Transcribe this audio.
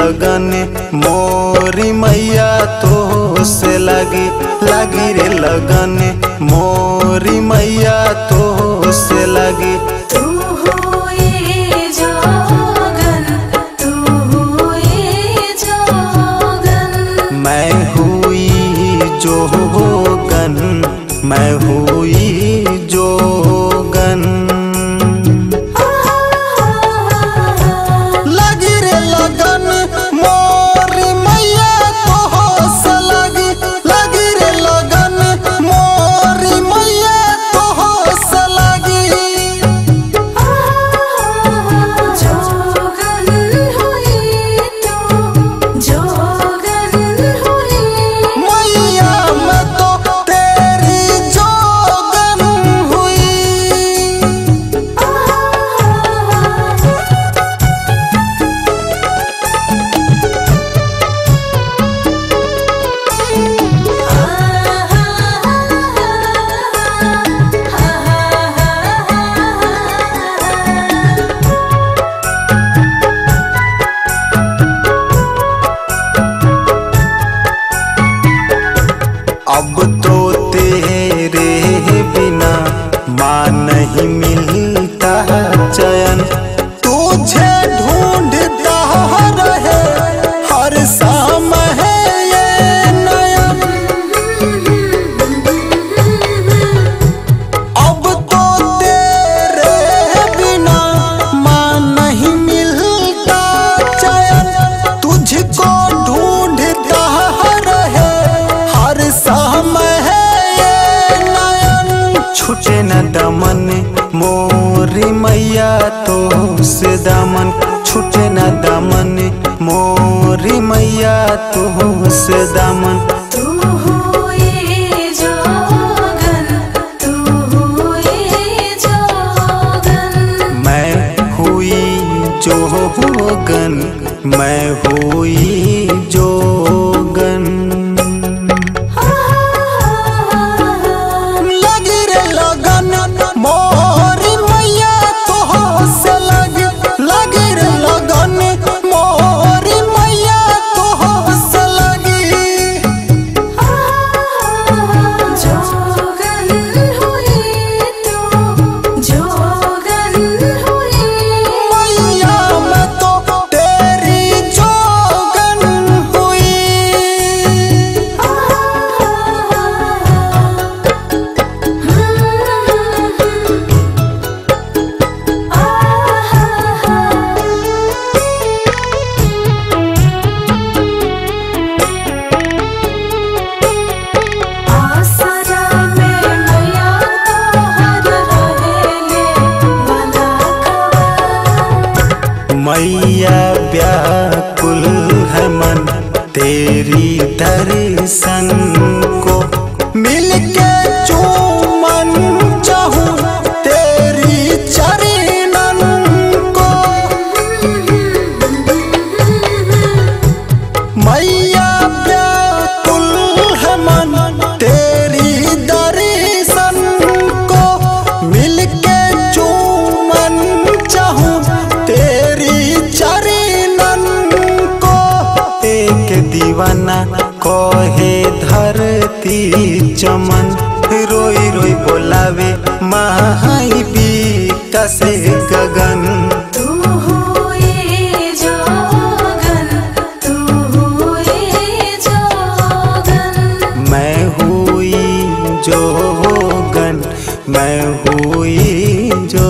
लगन मोरी मैया तो से लगी लगी रे लगन मोरी मैया तो से लगी। तू होए जोगन, तू होए जोगन, मैं हुई जोगन, मैं हुई जोगन। अब तो तेरे बिना मां नहीं मिलता चैन, तुझे ढूंढता रहे हर शाम है ये नयन। अब तो तेरे बिना मां नहीं मिलता चैन, तुझको ढूंढता रहे हर शाम छुटे न दमन मोरी मैया तो से दमन, छुटे न दमन मोरी मैया तो से दमन। तू होए जोगन, तू होए जोगन, मैं हुई जोगन, मैं हुई जोगन। मैया व्याकुल है मन तेरी दर्शन को, मिलके चूमन चाहूं तेरी चरणन को। मैया व्याकुल है मन तेरी दर्शन को, मिलके चूमन चाहूं दीवाना कहे धरती चमन, रोई रोई बोलावे माई बिकस गगन। तू होए जोगन, तू होए जोगन, मैं हुई जोगन, मैं हुई जोगन।